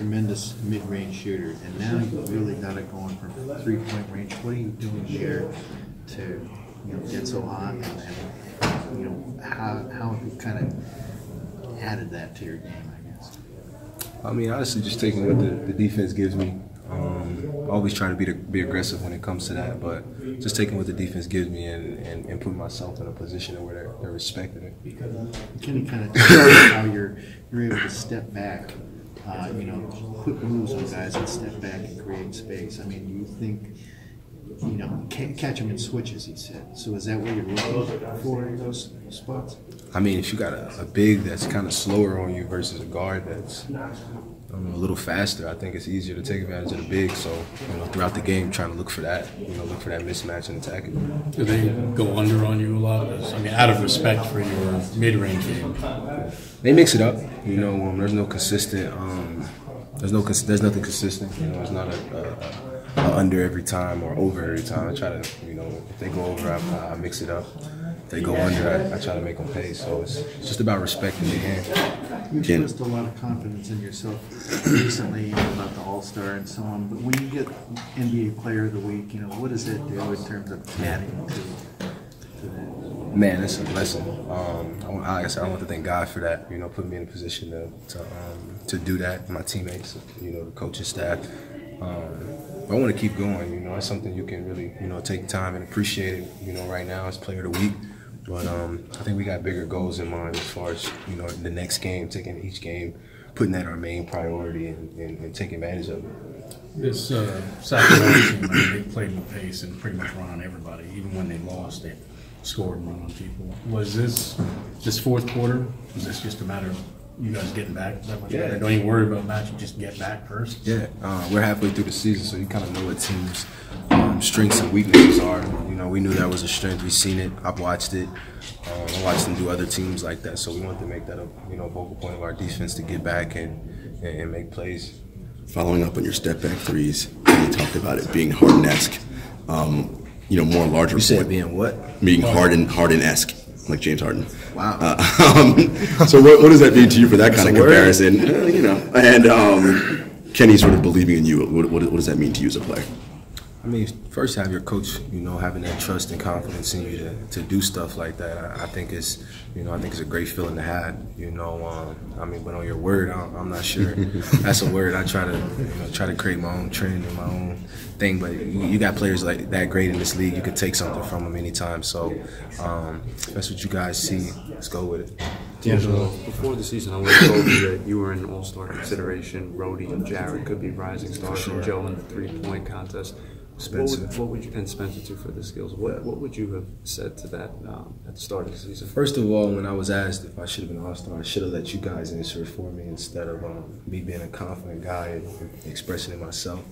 tremendous mid-range shooter, and now you've really got it going from three-point range. What are you doing there to, you know, get so hot, and you know, how have you kind of added that to your game, I guess? I mean, honestly, just taking what the defense gives me. Always trying to be aggressive when it comes to that, but just taking what the defense gives me and putting myself in a position where they're respecting it. Can you kind of tell you how you're able to step back, you know, quick moves on guys and step back and create space? I mean, do you think, you know, can't catch them in switches, he said. So is that what you're looking for in those spots? I mean, if you got a big that's kind of slower on you versus a guard that's a little faster, I think it's easier to take advantage of the big. So, you know, throughout the game, trying to look for that, you know, look for that mismatch and attack it. Do they go under on you a lot of this? I mean, out of respect for your mid-range game, they mix it up. You know, there's no consistent, there's nothing consistent. You know, it's not a under every time or over every time. I try to, you know, if they go over, I mix it up. They go under, I try to make them pay. So it's just about respecting the game. You've expressed a lot of confidence in yourself recently, you know, about the All-Star and so on. But when you get NBA Player of the Week, you know, what does it do in terms of adding to that? Man, it's a blessing. I guess I want to thank God for that. You know, put me in a position to do that. My teammates, you know, the coaching staff. I want to keep going. You know, it's something you can really, you know, take time and appreciate it. You know, right now it's Player of the Week. But I think we got bigger goals in mind as far as, you know, the next game, taking each game, putting that our main priority and taking advantage of it. This Sacramento team, I mean, they played with pace and pretty much run on everybody. Even when they lost, they scored and run on people. Was this fourth quarter, was this just a matter of you guys getting back? Yeah. Don't even worry about match, you just get back first? Yeah. We're halfway through the season, so you kind of know what teams strengths and weaknesses are. You know, we knew that was a strength. We've seen it. I've watched it. I watched them do other teams like that. So we wanted to make that a, you know, focal point of our defense to get back and make plays. Following up on your step back threes, you talked about it being Harden-esque. You know, more larger. You said being what? Being Harden-esque, like James Harden. Wow. So what does that mean to you for that kind of comparison? You know, and Kenny sort of believing in you. What does that mean to you as a player? I mean, first have your coach, you know, having that trust and confidence in you to do stuff like that. I think it's, you know, I think it's a great feeling to have, you know. I mean, but on your word, I'm not sure. That's a word. I try to, you know, try to create my own trend and my own thing. But you got players like that great in this league. You can take something from them anytime. So if that's what you guys see, let's go with it. D'Angelo, before the season, I would have told you that you were in All-Star consideration. Rhodey and Jared could be rising stars, and Joe in the three-point contest. Spencer. What would you, and Spencer too for the skills. What would you have said to that at the start of the season? First of all, when I was asked if I should have been All-Star, I should have let you guys answer it for me instead of me being a confident guy and expressing it myself.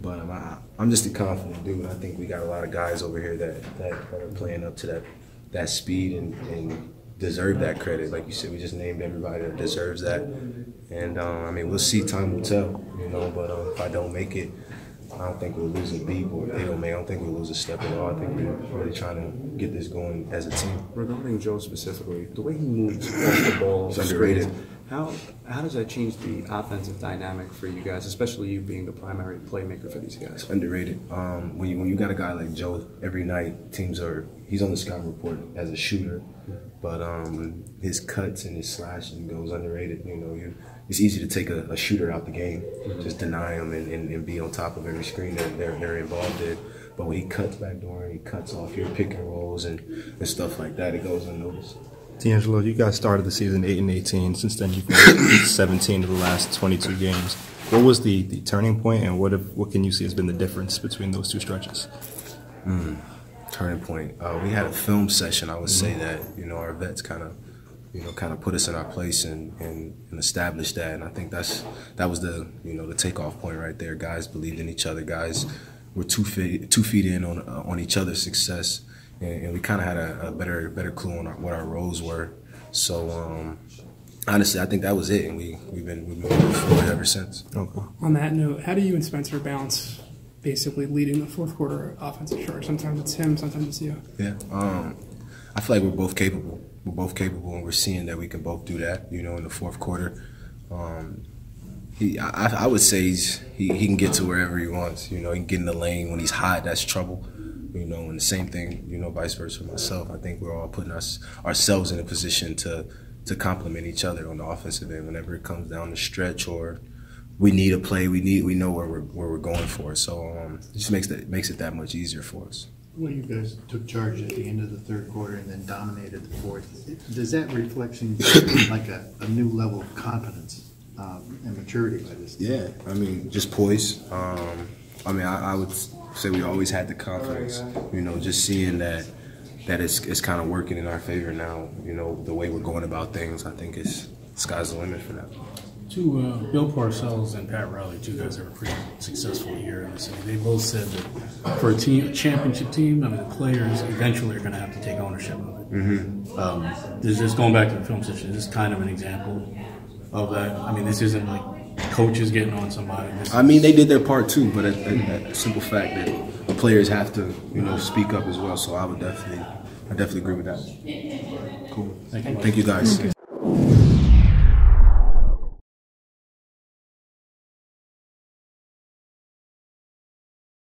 But I'm just a confident dude. I think we got a lot of guys over here that are playing up to that speed and deserve that credit. Like you said, we just named everybody that deserves that. And I mean, we'll see. Time will tell, you know. But if I don't make it, I don't think we'll lose a beat, or they don't make. I don't think we'll lose a step at all. I think we're really trying to get this going as a team. Regarding Joe specifically, the way he moves off the ball, it's underrated. How does that change the offensive dynamic for you guys, especially you being the primary playmaker for these guys? It's underrated. When you got a guy like Joe, every night he's on the scout report as a shooter, but his cuts and his slashing goes underrated. You know, it's easy to take a shooter out the game, just deny him and be on top of every screen that they're involved in. But when he cuts back door and he cuts off your pick and rolls and stuff like that, it goes unnoticed. D'Angelo, you guys started the season 8-18. Since then, you've been 17 of the last 22 games. What was the turning point, and what can you see has been the difference between those two stretches? Turning point. We had a film session. I would say that, you know, our vets kind of put us in our place and established that, and I think that was the, you know, the takeoff point right there. Guys believed in each other. Guys were two feet in on each other's success, and we kind of had a better clue on what our roles were. So honestly, I think that was it, and we've moved forward ever since. Okay. On that note, how do you and Spencer balance basically leading the fourth quarter offensive charge? Sometimes it's him, sometimes it's you. Yeah, I feel like we're both capable. We're both capable, and we're seeing that we can both do that, you know, in the fourth quarter. I would say he can get to wherever he wants. You know, he can get in the lane. When he's hot, that's trouble. You know, and the same thing, you know, vice versa for myself. I think we're all putting ourselves in a position to complement each other on the offensive end whenever it comes down the stretch or we need a play, we know where we're going for. So it just makes it that much easier for us. Well, you guys took charge at the end of the third quarter and then dominated the fourth. Does that reflection like a new level of confidence and maturity by this team? Yeah, I mean, just poise. I mean, I would say we always had the confidence, you know, just seeing that it's kind of working in our favor now. You know, the way we're going about things, I think sky's the limit for that. To Bill Parcells and Pat Riley, two guys that were pretty successful here in the city. They both said that for a championship team, I mean, the players eventually are going to have to take ownership of it. Mm-hmm. This is going back to the film session. This is kind of an example of that. I mean, this isn't like coaches getting on somebody. I mean, they did their part too, but a simple fact that the players have to, you know, speak up as well. So I definitely agree with that. Cool. Thank you guys.